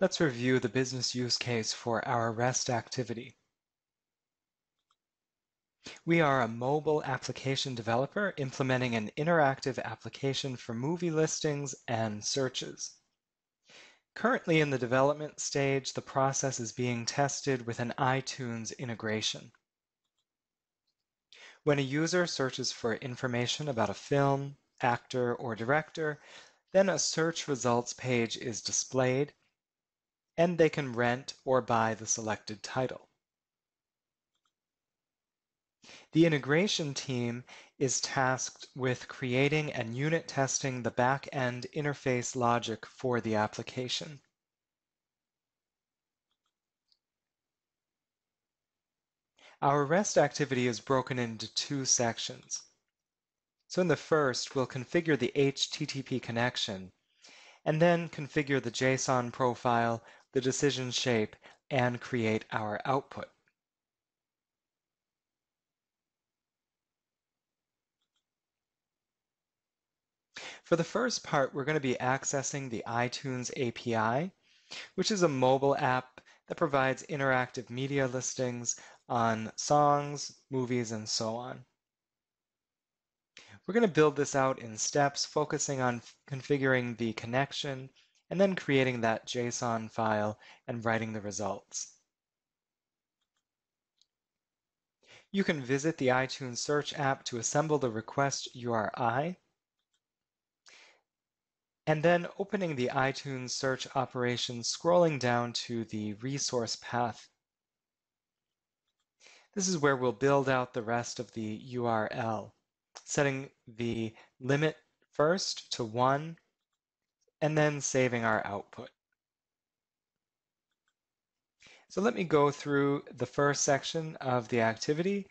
Let's review the business use case for our REST activity. We are a mobile application developer implementing an interactive application for movie listings and searches. Currently in the development stage, the process is being tested with an iTunes integration. When a user searches for information about a film, actor, or director, then a search results page is displayed, and they can rent or buy the selected title. The integration team is tasked with creating and unit testing the back-end interface logic for the application. Our REST activity is broken into two sections. So in the first, we'll configure the HTTP connection, and then configure the JSON profile, the decision shape, and create our output. For the first part, we're going to be accessing the iTunes API, which is a mobile app that provides interactive media listings on songs, movies, and so on. We're going to build this out in steps, focusing on configuring the connection and then creating that JSON file and writing the results. You can visit the iTunes Search app to assemble the request URI. And then opening the iTunes search operation, scrolling down to the resource path. This is where we'll build out the rest of the URL, setting the limit first to 1, and then saving our output. So let me go through the first section of the activity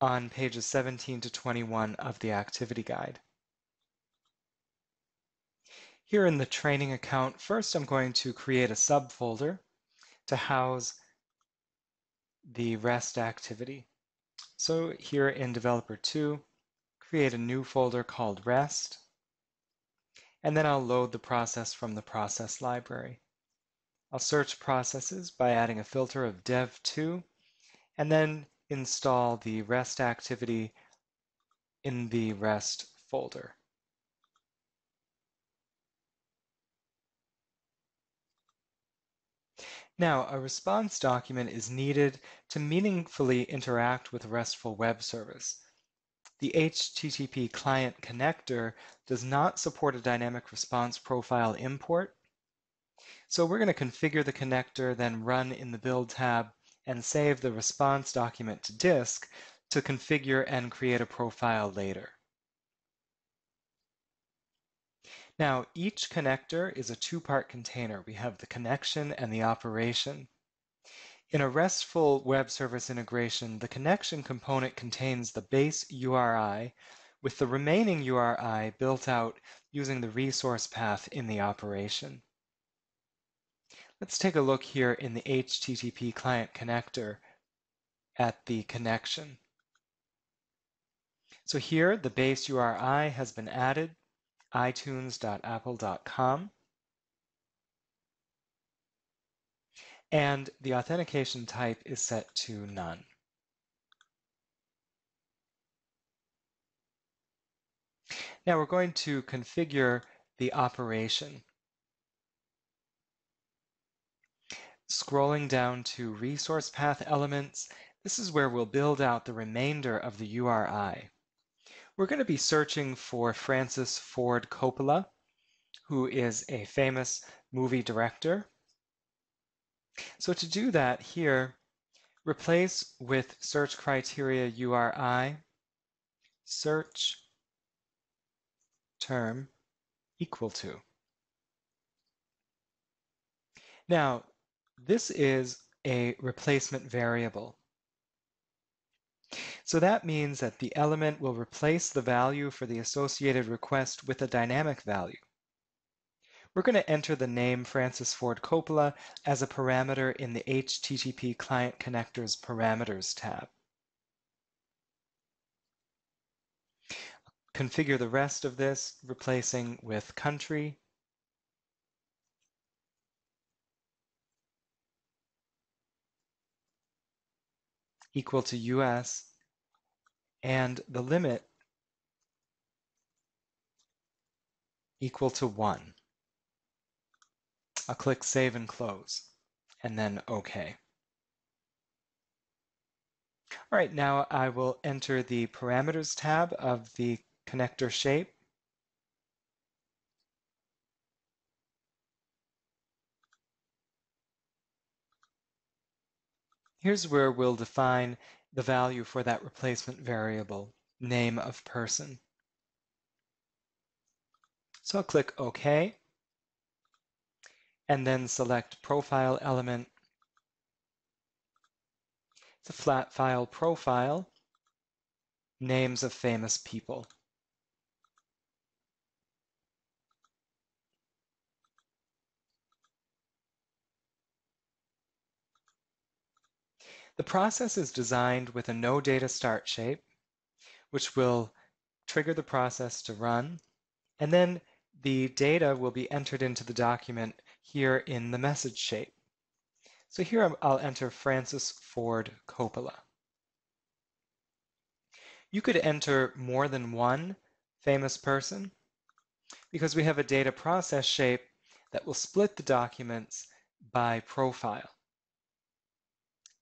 on pages 17 to 21 of the activity guide. Here in the training account, first I'm going to create a subfolder to house the REST activity. So here in Developer 2, create a new folder called REST, and then I'll load the process from the process library. I'll search processes by adding a filter of dev2, and then install the REST activity in the REST folder. Now, a response document is needed to meaningfully interact with RESTful web service. The HTTP client connector does not support a dynamic response profile import. So we're going to configure the connector, then run in the build tab and save the response document to disk to configure and create a profile later. Now, each connector is a two-part container. We have the connection and the operation. In a RESTful web service integration, the connection component contains the base URI, with the remaining URI built out using the resource path in the operation. Let's take a look here in the HTTP client connector at the connection. So here, the base URI has been added. iTunes.apple.com, and the authentication type is set to none. Now we're going to configure the operation. Scrolling down to resource path elements, this is where we'll build out the remainder of the URI. We're going to be searching for Francis Ford Coppola, who is a famous movie director. So to do that here, replace with search criteria URI, search term equal to. Now, this is a replacement variable. So that means that the element will replace the value for the associated request with a dynamic value. We're going to enter the name Francis Ford Coppola as a parameter in the HTTP client connector's parameters tab. Configure the rest of this, replacing with country, equal to US, and the limit equal to 1. I'll click Save and Close, and then OK. All right, now I will enter the Parameters tab of the connector shape. Here's where we'll define the value for that replacement variable, name of person. So I'll click OK, and then select Profile Element. It's a flat file profile, names of famous people. The process is designed with a no data start shape, which will trigger the process to run, and then the data will be entered into the document here in the message shape. So here I'll enter Francis Ford Coppola. You could enter more than one famous person because we have a data process shape that will split the documents by profile,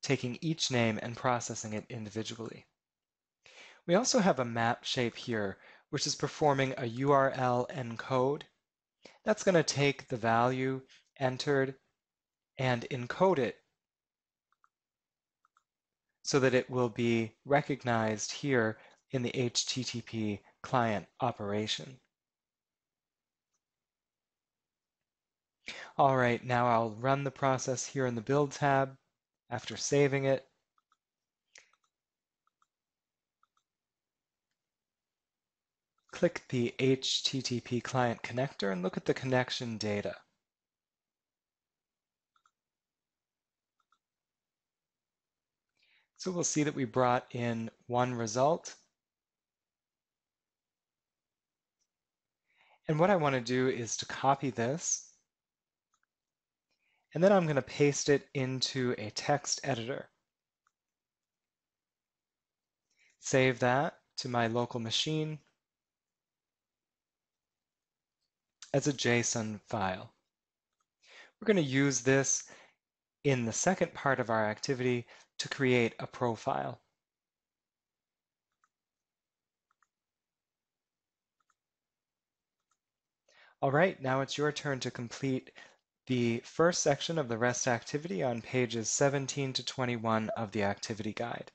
taking each name and processing it individually. We also have a map shape here, which is performing a URL encode. That's going to take the value entered and encode it so that it will be recognized here in the HTTP client operation. All right, now I'll run the process here in the Build tab. After saving it, click the HTTP client connector and look at the connection data. So we'll see that we brought in one result. And what I want to do is to copy this. And then I'm going to paste it into a text editor. Save that to my local machine as a JSON file. We're going to use this in the second part of our activity to create a profile. All right, now it's your turn to complete the first section of the REST activity on pages 17 to 21 of the activity guide.